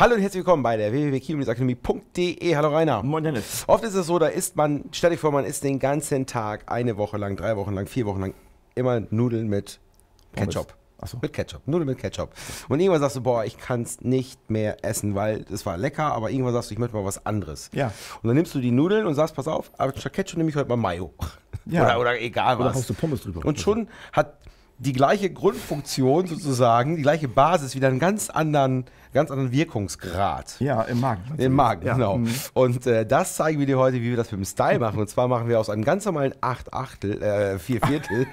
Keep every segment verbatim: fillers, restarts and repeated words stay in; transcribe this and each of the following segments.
Hallo und herzlich willkommen bei der w w w punkt keyboard akademie punkt de. Hallo Rainer. Moin Dennis. Oft ist es so, da ist man, stell dich vor, man isst den ganzen Tag, eine Woche lang, drei Wochen lang, vier Wochen lang, immer Nudeln mit Ketchup. Achso. Mit Ketchup. Nudeln mit Ketchup. Und irgendwann sagst du, boah, ich kann es nicht mehr essen, weil es war lecker, aber irgendwann sagst du, ich möchte mal was anderes. Ja. Und dann nimmst du die Nudeln und sagst, pass auf, aber statt Ketchup nehme ich heute mal Mayo. Ja. Oder, oder egal was. Oder hast du Pommes drüber. Und schon hat die gleiche Grundfunktion sozusagen, die gleiche Basis, wieder einen ganz anderen, ganz anderen Wirkungsgrad. Ja, im Magen. Im Magen, ja. Genau. Mhm. Und äh, das zeigen wir dir heute, wie wir das mit dem Style machen. Und zwar machen wir aus einem ganz normalen acht Achtel, äh, vier Viertel,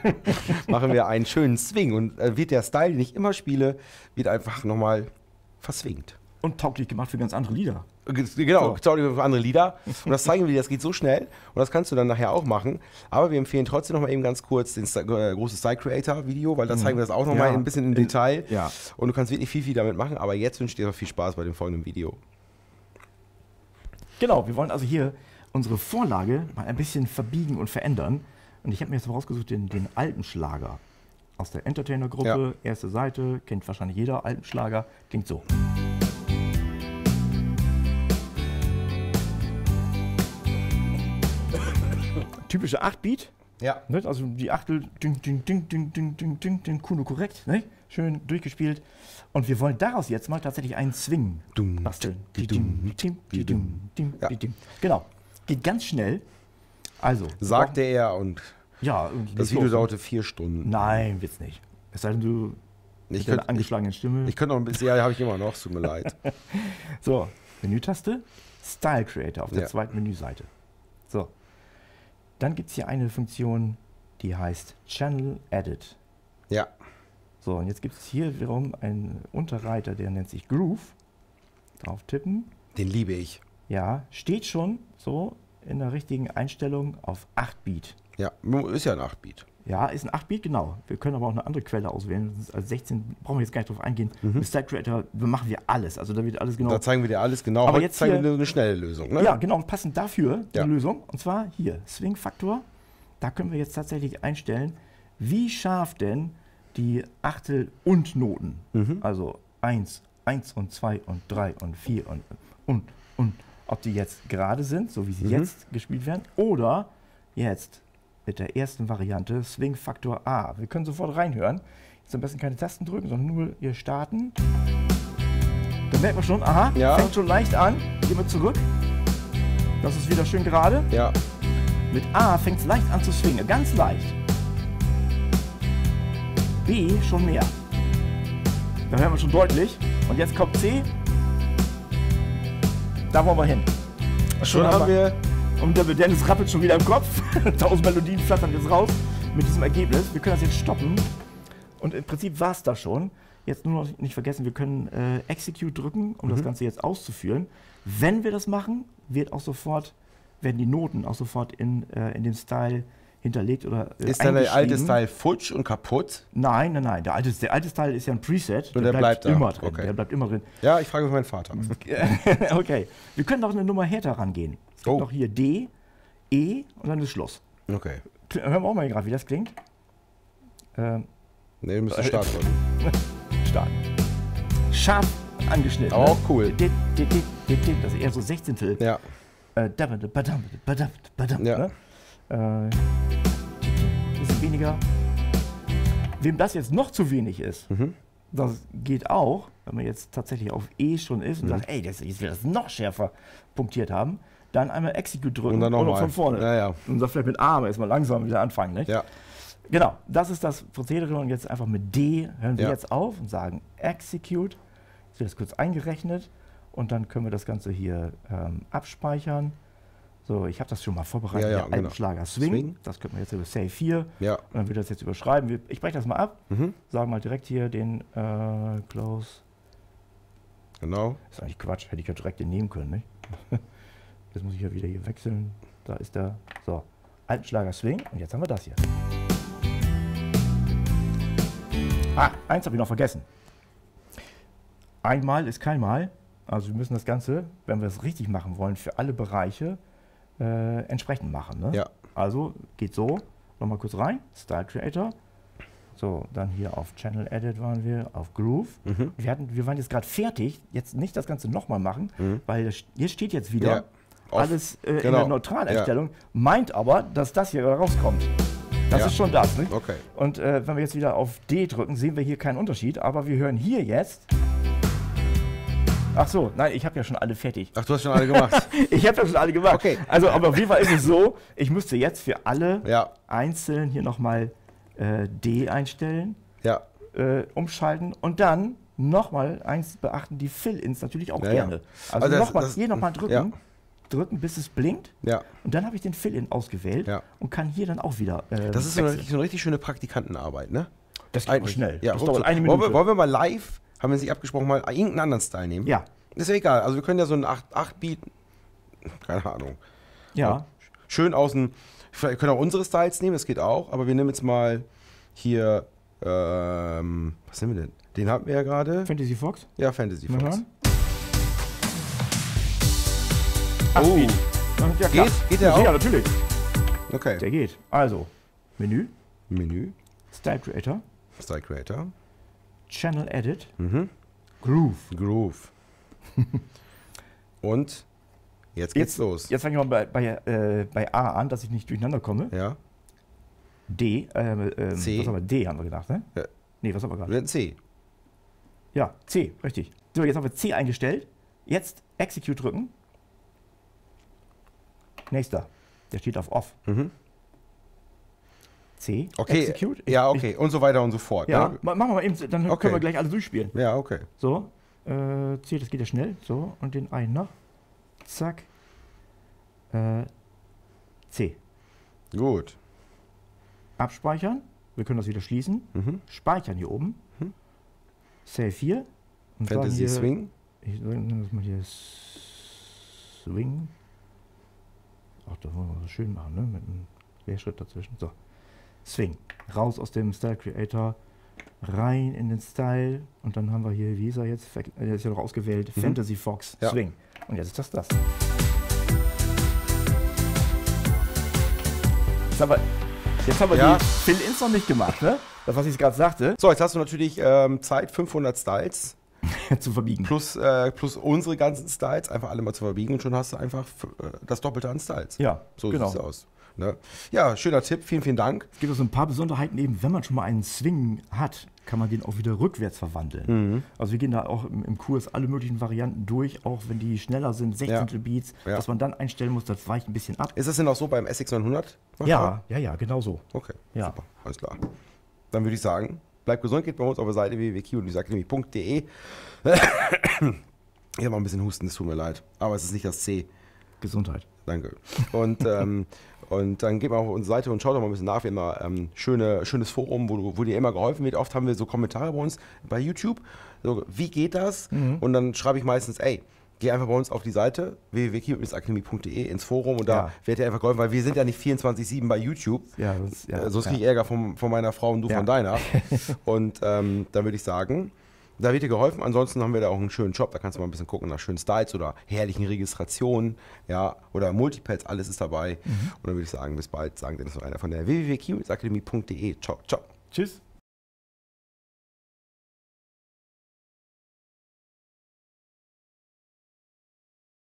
machen wir einen schönen Swing. Und äh, wird der Style, den ich immer spiele, wird einfach nochmal verswingt. Und tauglich gemacht für ganz andere Lieder. Genau, tauglich für andere Lieder. Und das zeigen wir dir, das geht so schnell. Und das kannst du dann nachher auch machen. Aber wir empfehlen trotzdem noch mal eben ganz kurz den St- äh, große Style-Creator-Video, weil da zeigen wir das auch noch ja. mal ein bisschen im Detail. Ja. Und du kannst wirklich viel, viel damit machen. Aber jetzt wünsche ich dir noch viel Spaß bei dem folgenden Video. Genau, wir wollen also hier unsere Vorlage mal ein bisschen verbiegen und verändern. Und ich habe mir jetzt rausgesucht den, den Alpenschlager aus der Entertainer Gruppe. Ja. Erste Seite, kennt wahrscheinlich jeder. Alpenschlager klingt so. Typische acht Beat, ja. Ne? Also die Achtel, ding, ding, ding, ding, ding, ding, ding, ding, Kuno korrekt, ne? Schön durchgespielt. Und wir wollen daraus jetzt mal tatsächlich einen Swing basteln. Ja. Genau, geht ganz schnell. Also sagte er und ja, das Video dauerte vier Stunden. Nein, wird's nicht. Es sei denn, du mit deiner angeschlagenen Stimme. Ich könnte noch ein bisschen, ja, habe ich immer noch, tut mir leid. So, Menütaste, Style Creator auf der ja. zweiten Menüseite. So. Dann gibt es hier eine Funktion, die heißt Channel Edit. Ja. So, und jetzt gibt es hier wiederum einen Unterreiter, der nennt sich Groove. Drauf tippen. Den liebe ich. Ja, steht schon so in der richtigen Einstellung auf acht Beat. Ja, ist ja ein acht Beat. Ja, ist ein acht Beat, genau. Wir können aber auch eine andere Quelle auswählen. Also sechzehn brauchen wir jetzt gar nicht drauf eingehen. Mhm. Mit Style Creator machen wir alles. Also da wird alles genau. Da zeigen wir dir alles genau. Aber heute jetzt zeigen wir dir eine schnelle Lösung. Ne? Ja, genau. Und passend dafür ja. eine Lösung. Und zwar hier, Swing-Faktor. Da können wir jetzt tatsächlich einstellen, wie scharf denn die Achtel und Noten. Mhm. Also eins, eins und zwei und drei und vier und, und, und. Ob die jetzt gerade sind, so wie sie mhm. jetzt gespielt werden, oder jetzt. Mit der ersten Variante, Swing-Faktor A. Wir können sofort reinhören. Jetzt am besten keine Tasten drücken, sondern nur hier starten. Da merkt man schon, aha, ja. fängt schon leicht an. Gehen wir zurück. Das ist wieder schön gerade. Ja. Mit A fängt es leicht an zu swingen, ganz leicht. B schon mehr. Da hören wir schon deutlich. Und jetzt kommt C. Da wollen wir hin. Schon haben wir... Und der Dennis rappelt schon wieder im Kopf. Tausend Melodien flattern jetzt raus mit diesem Ergebnis. Wir können das jetzt stoppen. Und im Prinzip war es das schon. Jetzt nur noch nicht vergessen, wir können äh, Execute drücken, um mhm. das Ganze jetzt auszuführen. Wenn wir das machen, wird auch sofort, werden die Noten auch sofort in, äh, in dem Style hinterlegt oder äh, Ist dann der alte Style futsch und kaputt? Nein, nein, nein. Der alte, der alte Style ist ja ein Preset. Und der, der bleibt, bleibt immer drin. Okay. Der bleibt immer drin. Ja, ich frage mich meinen Vater. Okay. Wir können auch eine Nummer härter rangehen. Es gibt oh. noch hier D, E und dann ist Schluss. Okay. Hören wir auch mal gerade, wie das klingt. Ähm, ne, wir müssen starten. Starten. Scharf angeschnitten. Auch oh, cool. Das ist eher so sechzehntel. Ja. Äh, ja. Ne? Äh, bisschen weniger. Wem das jetzt noch zu wenig ist, mhm. das geht auch, wenn man jetzt tatsächlich auf E schon ist und mhm. sagt, ey, das, jetzt will das noch schärfer punktiert haben. Dann einmal Execute drücken und dann noch, und noch von vorne. Ja, ja. Und dann vielleicht mit A, aber erstmal langsam wieder anfangen. Nicht? Ja. Genau, das ist das Prozedere. Und jetzt einfach mit D hören wir ja. jetzt auf und sagen Execute. Jetzt wird das kurz eingerechnet. Und dann können wir das Ganze hier ähm, abspeichern. So, ich habe das schon mal vorbereitet. Ja, ja, genau. Alpenschlager Swing. Swing. Das können wir jetzt über Save hier. Ja. Und dann wird das jetzt überschreiben. Wir, ich breche das mal ab. Mhm. Sagen mal direkt hier den äh, Close. Genau. Ist eigentlich Quatsch. Hätte ich ja direkt den nehmen können. Nicht? Jetzt muss ich ja wieder hier wechseln. Da ist der so, Alpenschlager Swing. Und jetzt haben wir das hier. Ah, eins habe ich noch vergessen. Einmal ist kein Mal. Also wir müssen das Ganze, wenn wir es richtig machen wollen, für alle Bereiche äh, entsprechend machen. Ne? Ja. Also geht so. Nochmal kurz rein. Style Creator. So, dann hier auf Channel Edit waren wir, auf Groove. Mhm. Wir, hatten, wir waren jetzt gerade fertig, jetzt nicht das Ganze nochmal machen, mhm. weil hier steht jetzt wieder ja, alles äh, genau. in der Neutralerstellung, ja. meint aber, dass das hier rauskommt. Das ja. ist schon das, nicht? Okay. Und äh, wenn wir jetzt wieder auf D drücken, sehen wir hier keinen Unterschied, aber wir hören hier jetzt... Ach so, nein, ich habe ja schon alle fertig. Ach, du hast schon alle gemacht. Ich habe ja schon alle gemacht. Okay. Also, aber auf jeden Fall ist es so, ich müsste jetzt für alle ja. einzeln hier nochmal äh, D einstellen, ja. äh, umschalten und dann nochmal eins beachten, die Fill-Ins natürlich auch ja, gerne. Ja. Also, also nochmal hier nochmal drücken, ja. drücken, bis es blinkt ja. und dann habe ich den Fill-In ausgewählt ja. und kann hier dann auch wieder äh, das ist so eine, so eine richtig schöne Praktikantenarbeit, ne? Das geht schnell. Ja, das dauert eine Minute. Wollen wir, wollen wir mal live... Haben wir sich abgesprochen, mal irgendeinen anderen Style nehmen? Ja. Ist ja egal. Also wir können ja so einen acht Beat, keine Ahnung. Ja. Schön außen. Vielleicht können auch unsere Styles nehmen, das geht auch. Aber wir nehmen jetzt mal hier, ähm, was nehmen wir denn? Den hatten wir ja gerade. Fantasy Fox? Ja, Fantasy Fox. Mal hören. acht Beat. Ja, geht, geht der auch? Ja, natürlich. Okay. Der geht. Also, Menü. Menü. Style-Creator. Style-Creator. Channel Edit, mhm. Groove. Groove. Und jetzt geht's jetzt, los. Jetzt fange ich mal bei, bei, äh, bei A an, dass ich nicht durcheinander komme. Ja. D, äh, äh, C. Was haben wir? D haben wir gedacht, ne? Ja. Nee, was haben wir gerade? C. Ja, C, richtig. So, jetzt haben wir C eingestellt. Jetzt Execute drücken. Nächster. Der steht auf Off. Mhm. C, okay. Execute. Ich, ja, okay. Ich, und so weiter und so fort. Ja, ne? Machen wir mal eben, dann okay. können wir gleich alle durchspielen. Ja, okay. So, äh, C, das geht ja schnell. So, und den einen noch. Zack. Äh, C. Gut. Abspeichern. Wir können das wieder schließen. Mhm. Speichern hier oben. Mhm. Save hier. Und Fantasy hier, Swing. Ich nenne das mal hier Swing. Ach, das wollen wir so schön machen, ne? Mit einem Leerschritt dazwischen. So. Swing. Raus aus dem Style Creator, rein in den Style und dann haben wir hier, wie ist er jetzt? Der ist ja noch ausgewählt, mhm. Fantasy Fox, ja. Swing. Und jetzt ist das das. Jetzt haben wir, jetzt haben wir ja. die Fill-Ins noch nicht gemacht, ne? Das, was ich gerade sagte. So, jetzt hast du natürlich ähm, Zeit, fünfhundert Styles zu verbiegen. Plus, äh, plus unsere ganzen Styles, einfach alle mal zu verbiegen und schon hast du einfach das Doppelte an Styles. Ja, so genau. sieht es aus. Ne? Ja, schöner Tipp, vielen, vielen Dank. Es gibt so ein paar Besonderheiten eben, wenn man schon mal einen Swing hat, kann man den auch wieder rückwärts verwandeln. Mhm. Also wir gehen da auch im, im Kurs alle möglichen Varianten durch, auch wenn die schneller sind, sechzehntel ja. Beats, ja. was man dann einstellen muss, das weicht ein bisschen ab. Ist das denn auch so beim S X neunhundert? Ja, ja, ja, genau so. Okay, ja. super, alles klar. Dann würde ich sagen, bleibt gesund, geht bei uns auf der Seite w w w punkt keyboard akademie punkt de. Ich habe mal ein bisschen Husten, es tut mir leid, aber es ist nicht das C. Gesundheit. Danke. Und, ähm, und dann geht mal auf unsere Seite und schaut doch mal ein bisschen nach. Wir haben da ähm, schöne, schönes Forum, wo, wo dir immer geholfen wird. Oft haben wir so Kommentare bei uns bei YouTube. So, wie geht das? Mhm. Und dann schreibe ich meistens, ey, geh einfach bei uns auf die Seite w w w punkt keyboard akademie punkt de ins Forum und da ja. wird dir einfach geholfen, weil wir sind ja nicht vierundzwanzig sieben bei YouTube. Ja, das, ja, äh, sonst ja. kriege ich Ärger von, von meiner Frau und du ja. von deiner. Und ähm, dann würde ich sagen, da wird dir geholfen, ansonsten haben wir da auch einen schönen Shop, da kannst du mal ein bisschen gucken nach schönen Styles oder herrlichen Registrationen, ja, oder Multipads, alles ist dabei. Mhm. Und dann würde ich sagen, bis bald, sagen Dennis und Rainer von der w w w punkt keyboard akademie punkt de. Ciao, ciao. Tschüss.